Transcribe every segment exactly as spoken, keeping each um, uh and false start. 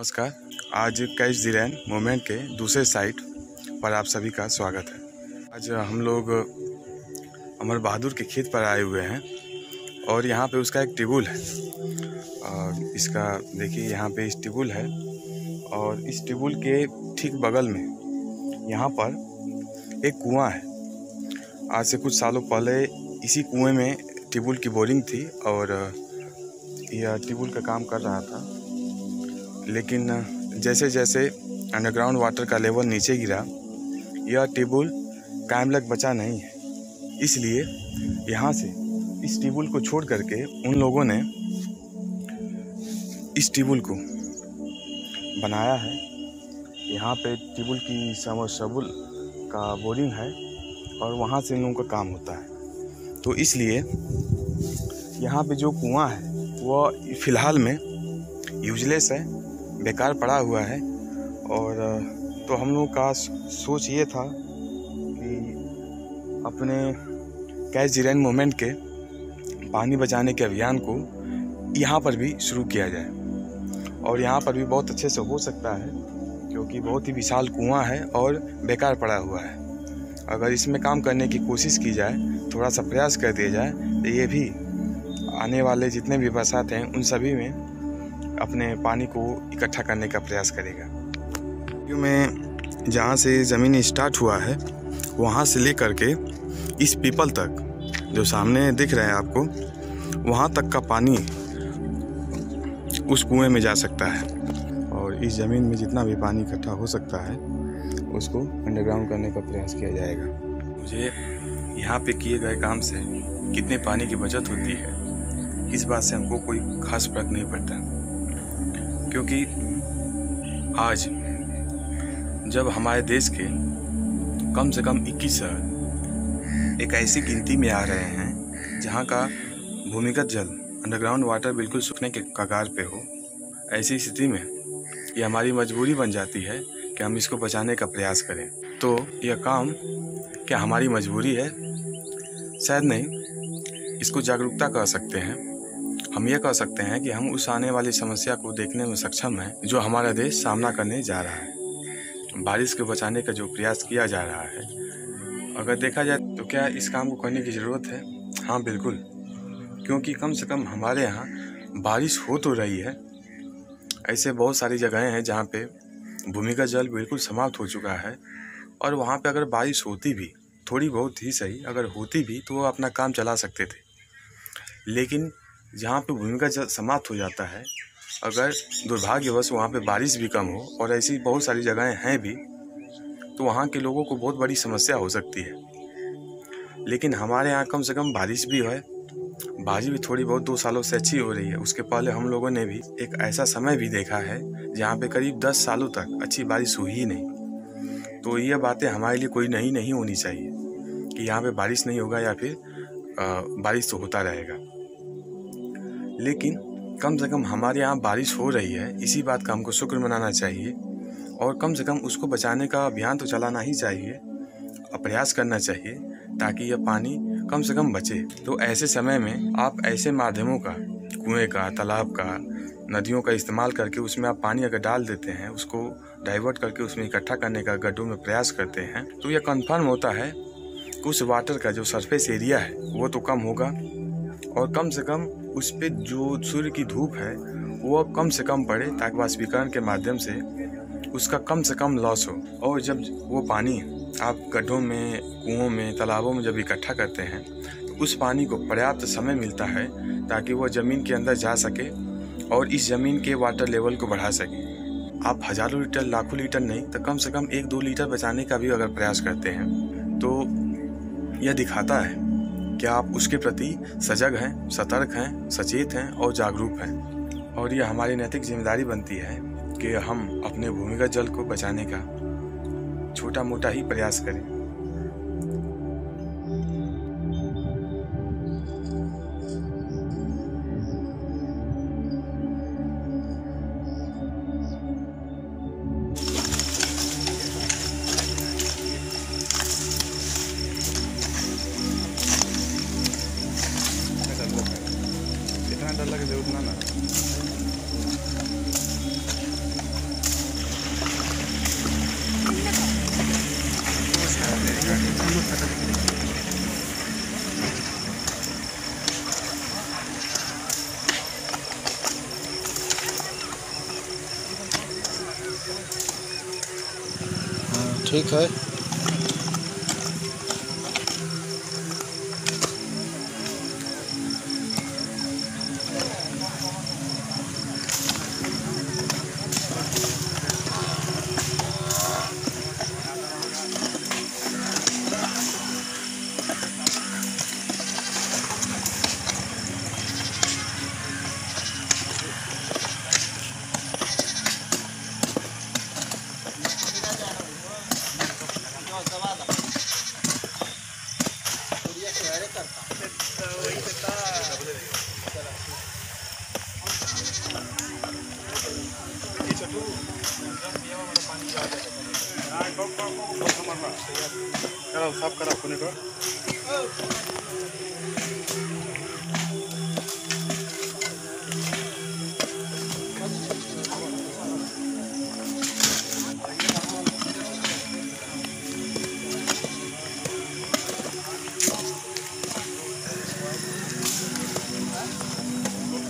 नमस्कार, आज catch the rain movement के दूसरे साइट पर आप सभी का स्वागत है। आज हम लोग अमर बहादुर के खेत पर आए हुए हैं और यहाँ पे उसका एक टेबुल है और इसका देखिए यहाँ पे इस टेबुल है और इस टेबुल के ठीक बगल में यहाँ पर एक कुआं है। आज से कुछ सालों पहले इसी कुएं में टेबुल की बोरिंग थी और यह टेबुल का काम कर रहा था, लेकिन जैसे जैसे अंडरग्राउंड वाटर का लेवल नीचे गिरा यह टेबुल कायम लग बचा नहीं है। इसलिए यहाँ से इस टेबुल को छोड़ करके उन लोगों ने इस टेबुल को बनाया है। यहाँ पे टेबुल की समरसेबुल का बोरिंग है और वहाँ से इन लोगों का काम होता है, तो इसलिए यहाँ पे जो कुआं है वह फ़िलहाल में यूजलेस है, बेकार पड़ा हुआ है। और तो हम लोग का सोच ये था कि अपने कैच द रेन मूवमेंट के पानी बचाने के अभियान को यहाँ पर भी शुरू किया जाए और यहाँ पर भी बहुत अच्छे से हो सकता है, क्योंकि बहुत ही विशाल कुआं है और बेकार पड़ा हुआ है। अगर इसमें काम करने की कोशिश की जाए, थोड़ा सा प्रयास कर दिया जाए, तो ये भी आने वाले जितने भी बरसात हैं उन सभी में अपने पानी को इकट्ठा करने का प्रयास करेगा। क्यों में जहाँ से ज़मीन स्टार्ट हुआ है वहाँ से ले करके इस पीपल तक जो सामने दिख रहा है आपको, वहाँ तक का पानी उस कुएं में जा सकता है और इस ज़मीन में जितना भी पानी इकट्ठा हो सकता है उसको अंडरग्राउंड करने का प्रयास किया जाएगा। मुझे यहाँ पे किए गए काम से कितने पानी की बचत होती है इस बात से हमको कोई खास फर्क नहीं पड़ता, क्योंकि आज जब हमारे देश के कम से कम इक्कीस शहर एक ऐसी गिनती में आ रहे हैं जहां का भूमिगत जल अंडरग्राउंड वाटर बिल्कुल सूखने के कगार पे हो, ऐसी स्थिति में ये हमारी मजबूरी बन जाती है कि हम इसको बचाने का प्रयास करें। तो यह काम क्या हमारी मजबूरी है? शायद नहीं। इसको जागरूकता कर सकते हैं, हम ये कह सकते हैं कि हम उस आने वाली समस्या को देखने में सक्षम हैं जो हमारा देश सामना करने जा रहा है। बारिश को बचाने का जो प्रयास किया जा रहा है, अगर देखा जाए तो क्या इस काम को करने की ज़रूरत है? हाँ, बिल्कुल, क्योंकि कम से कम हमारे यहाँ बारिश हो तो रही है। ऐसे बहुत सारी जगहें हैं जहाँ पे भूमिगत जल बिल्कुल समाप्त हो चुका है और वहाँ पर अगर बारिश होती भी, थोड़ी बहुत ही सही, अगर होती भी तो वो अपना काम चला सकते थे। लेकिन जहाँ पे भूमिगत जल समाप्त हो जाता है, अगर दुर्भाग्यवश वहाँ पे बारिश भी कम हो, और ऐसी बहुत सारी जगहें हैं भी, तो वहाँ के लोगों को बहुत बड़ी समस्या हो सकती है। लेकिन हमारे यहाँ कम से कम बारिश भी है, बारिश भी थोड़ी बहुत दो सालों से अच्छी हो रही है। उसके पहले हम लोगों ने भी एक ऐसा समय भी देखा है जहाँ पे करीब दस सालों तक अच्छी बारिश हुई ही नहीं। तो ये बातें हमारे लिए कोई नहीं नहीं होनी चाहिए कि यहाँ पर बारिश नहीं होगा या फिर आ, बारिश तो होता रहेगा। लेकिन कम से कम हमारे यहाँ बारिश हो रही है, इसी बात का हमको शुक्र मनाना चाहिए और कम से कम उसको बचाने का अभियान तो चलाना ही चाहिए और प्रयास करना चाहिए ताकि यह पानी कम से कम बचे। तो ऐसे समय में आप ऐसे माध्यमों का, कुएं का, तालाब का, नदियों का इस्तेमाल करके उसमें आप पानी अगर डाल देते हैं, उसको डाइवर्ट करके उसमें इकट्ठा करने का गड्ढों में प्रयास करते हैं, तो यह कन्फर्म होता है कि उस वाटर का जो सरफेस एरिया है वो तो कम होगा और कम से कम उस पर जो सूर्य की धूप है वो अब कम से कम पड़े ताकि वाष्पीकरण के माध्यम से उसका कम से कम लॉस हो। और जब वो पानी आप गड्ढों में, कुओं में, तालाबों में जब इकट्ठा करते हैं तो उस पानी को पर्याप्त समय मिलता है ताकि वो ज़मीन के अंदर जा सके और इस ज़मीन के वाटर लेवल को बढ़ा सके। आप हज़ारों लीटर, लाखों लीटर नहीं तो कम से कम एक दो लीटर बचाने का भी अगर प्रयास करते हैं तो यह दिखाता है कि आप उसके प्रति सजग हैं, सतर्क हैं, सचेत हैं और जागरूक हैं। और यह हमारी नैतिक जिम्मेदारी बनती है कि हम अपने भूमिगत जल को बचाने का छोटा मोटा ही प्रयास करें। लगे उतना ना ठीक है। करो साफ करो अपने को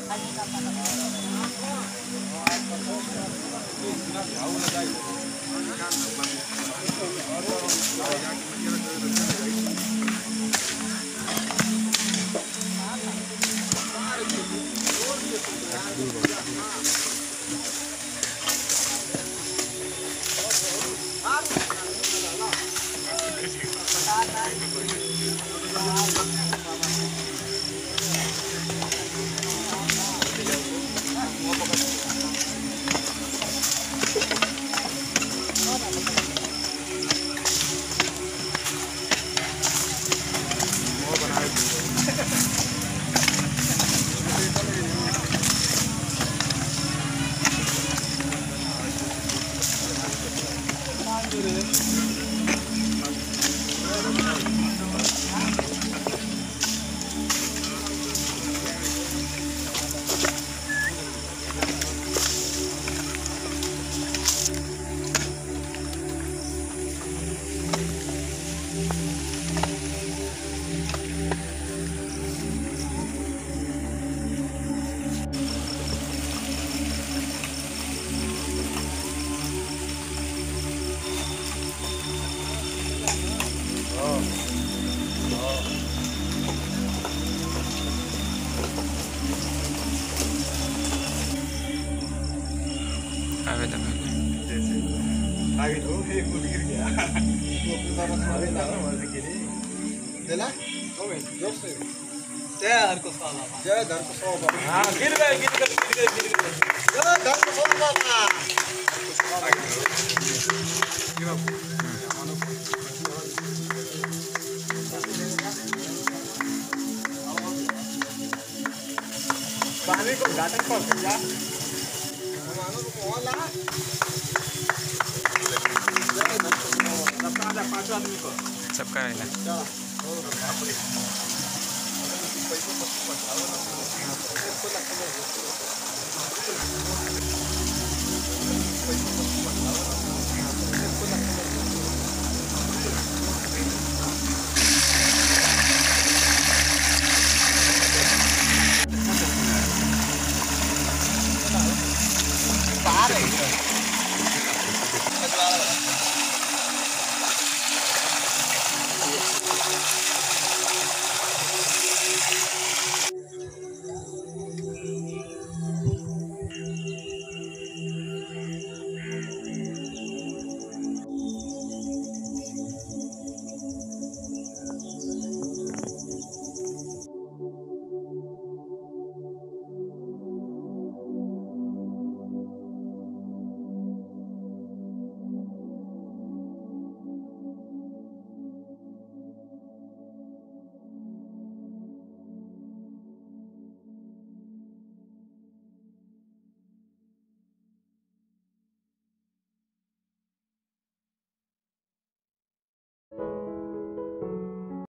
पानी को घाटन पर जा सबका है ना पैसा